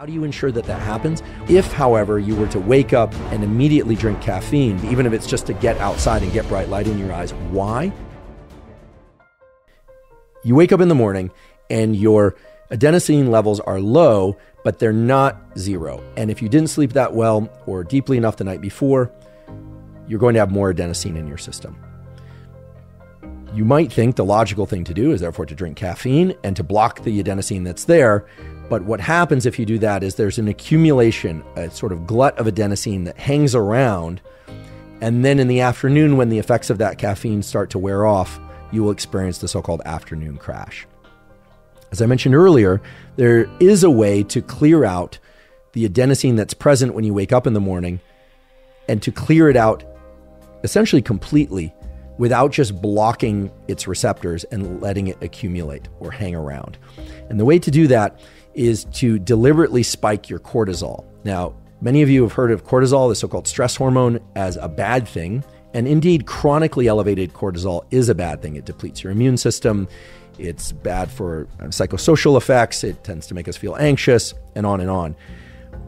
How do you ensure that that happens? If, however, you were to wake up and immediately drink caffeine, even if it's just to get outside and get bright light in your eyes, why? You wake up in the morning and your adenosine levels are low, but they're not zero. And if you didn't sleep that well or deeply enough the night before, you're going to have more adenosine in your system. You might think the logical thing to do is therefore to drink caffeine and to block the adenosine that's there. But what happens if you do that is there's an accumulation, a sort of glut of adenosine that hangs around. And then in the afternoon, when the effects of that caffeine start to wear off, you will experience the so-called afternoon crash. As I mentioned earlier, there is a way to clear out the adenosine that's present when you wake up in the morning and to clear it out essentially completely without just blocking its receptors and letting it accumulate or hang around. And the way to do that is to deliberately spike your cortisol. Now, many of you have heard of cortisol, the so-called stress hormone, as a bad thing. And indeed, chronically elevated cortisol is a bad thing. It depletes your immune system. It's bad for psychosocial effects. It tends to make us feel anxious and on and on.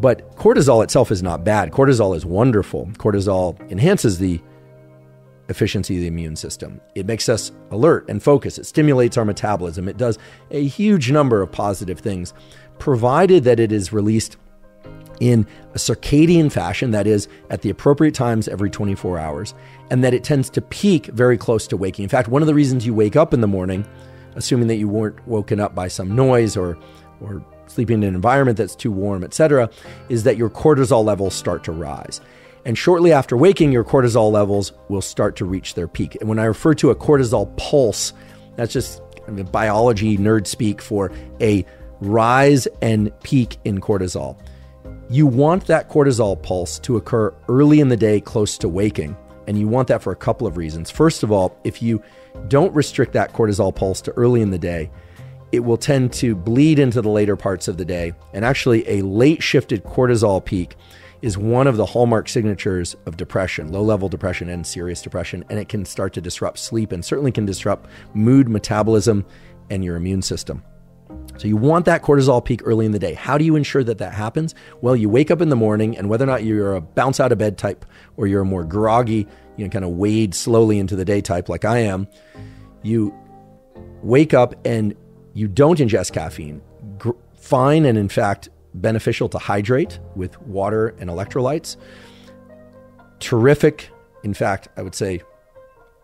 But cortisol itself is not bad. Cortisol is wonderful. Cortisol enhances the efficiency of the immune system. It makes us alert and focused. It stimulates our metabolism. It does a huge number of positive things, provided that it is released in a circadian fashion, that is, at the appropriate times every 24 hours, and that it tends to peak very close to waking. In fact, one of the reasons you wake up in the morning, assuming that you weren't woken up by some noise or sleeping in an environment that's too warm, etc., is that your cortisol levels start to rise. And shortly after waking, your cortisol levels will start to reach their peak. And when I refer to a cortisol pulse, that's just biology nerd speak for a rise and peak in cortisol. You want that cortisol pulse to occur early in the day, close to waking. And you want that for a couple of reasons. First of all, if you don't restrict that cortisol pulse to early in the day, it will tend to bleed into the later parts of the day. And actually, a late shifted cortisol peak is one of the hallmark signatures of depression, low-level depression and serious depression. And it can start to disrupt sleep and certainly can disrupt mood, metabolism, and your immune system. So you want that cortisol peak early in the day. How do you ensure that that happens? Well, you wake up in the morning, and whether or not you're a bounce out of bed type or you're a more groggy, kind of wade slowly into the day type like I am, you wake up and you don't ingest caffeine. Fine and in fact, beneficial to hydrate with water and electrolytes. Terrific, in fact, I would say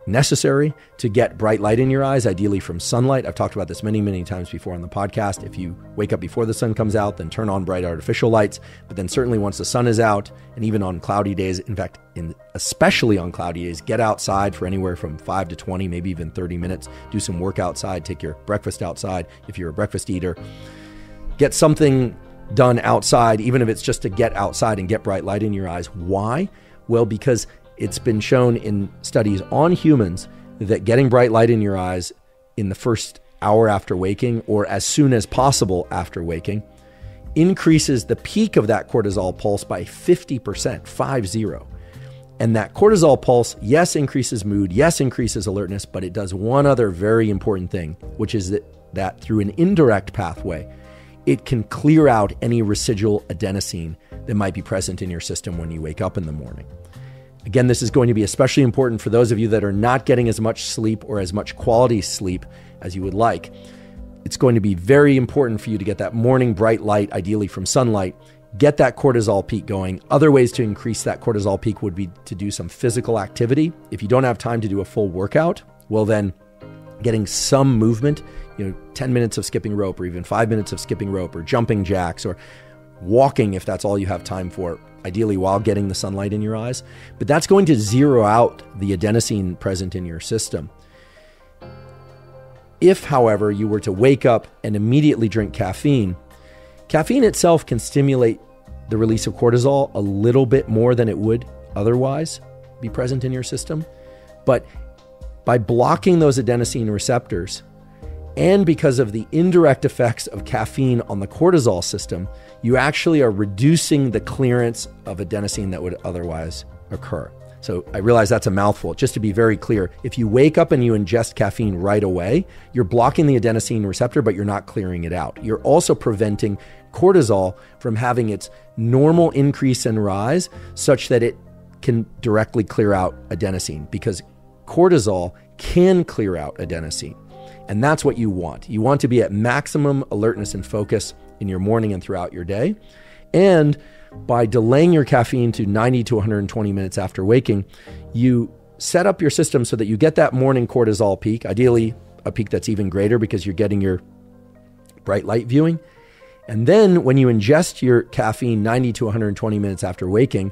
necessary to get bright light in your eyes, ideally from sunlight. I've talked about this many, many times before on the podcast. If you wake up before the sun comes out, then turn on bright artificial lights. But then certainly once the sun is out, and even on cloudy days, in fact, especially on cloudy days, get outside for anywhere from 5 to 20, maybe even 30 minutes. Do some work outside, take your breakfast outside if you're a breakfast eater. Get something done outside, even if it's just to get outside and get bright light in your eyes. Why? Well, because it's been shown in studies on humans that getting bright light in your eyes in the first hour after waking or as soon as possible after waking increases the peak of that cortisol pulse by 50%, 5-0. And that cortisol pulse, yes, increases mood, yes, increases alertness, but it does one other very important thing, which is that through an indirect pathway, it can clear out any residual adenosine that might be present in your system when you wake up in the morning. Again, this is going to be especially important for those of you that are not getting as much sleep or as much quality sleep as you would like. It's going to be very important for you to get that morning bright light, ideally from sunlight, get that cortisol peak going. Other ways to increase that cortisol peak would be to do some physical activity. If you don't have time to do a full workout, well then, getting some movement, 10 minutes of skipping rope or even 5 minutes of skipping rope or jumping jacks or walking if that's all you have time for, ideally while getting the sunlight in your eyes. But that's going to zero out the adenosine present in your system. If, however, you were to wake up and immediately drink caffeine, caffeine itself can stimulate the release of cortisol a little bit more than it would otherwise be present in your system. But by blocking those adenosine receptors, and because of the indirect effects of caffeine on the cortisol system, you actually are reducing the clearance of adenosine that would otherwise occur. So I realize that's a mouthful. Just to be very clear, if you wake up and you ingest caffeine right away, you're blocking the adenosine receptor, but you're not clearing it out. You're also preventing cortisol from having its normal increase and rise such that it can directly clear out adenosine, because cortisol can clear out adenosine. And that's what you want. You want to be at maximum alertness and focus in your morning and throughout your day. And by delaying your caffeine to 90 to 120 minutes after waking, you set up your system so that you get that morning cortisol peak, ideally a peak that's even greater because you're getting your bright light viewing. And then when you ingest your caffeine 90 to 120 minutes after waking,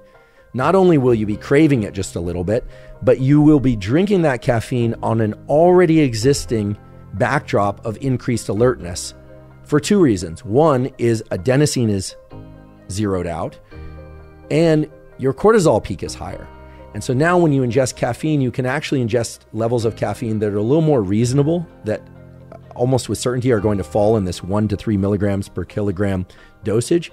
not only will you be craving it just a little bit, but you will be drinking that caffeine on an already existing backdrop of increased alertness for two reasons. One is adenosine is zeroed out and your cortisol peak is higher. And so now when you ingest caffeine, you can actually ingest levels of caffeine that are a little more reasonable, that almost with certainty are going to fall in this 1 to 3 milligrams per kilogram dosage,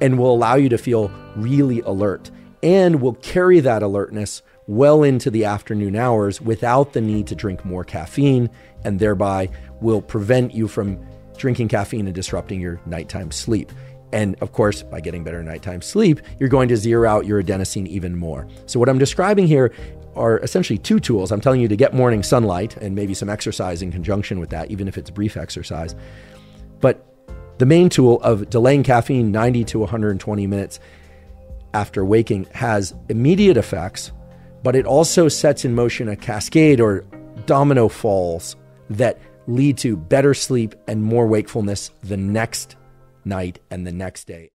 and will allow you to feel really alert and will carry that alertness well into the afternoon hours without the need to drink more caffeine, and thereby will prevent you from drinking caffeine and disrupting your nighttime sleep. And of course, by getting better nighttime sleep, you're going to zero out your adenosine even more. So what I'm describing here are essentially two tools. I'm telling you to get morning sunlight and maybe some exercise in conjunction with that, even if it's brief exercise. But the main tool of delaying caffeine 90 to 120 minutes after waking has immediate effects, but it also sets in motion a cascade or domino falls that lead to better sleep and more wakefulness the next night and the next day.